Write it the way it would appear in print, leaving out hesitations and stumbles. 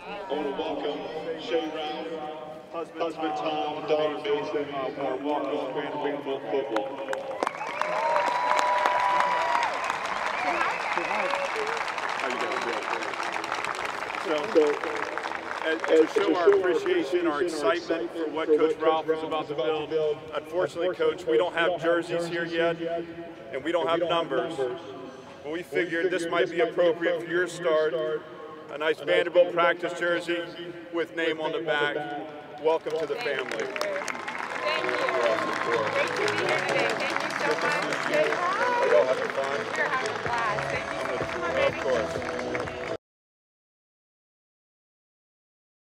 I want to welcome Shea Ralph, husband Tom, daughter Mason, our walk-off grand Vanderbilt football. So, as show our appreciation, our excitement for what Coach Ralph is about to build. Unfortunately, Coach, we don't have jerseys here yet, and we don't have numbers. But we figured this might be appropriate for your start. A nice Vanderbilt practice jersey with name on the back. Welcome to the family. Thank you. Great to be here today. Thank you so much. Are y'all having fun? We're having a blast. Thank you so much. Of course.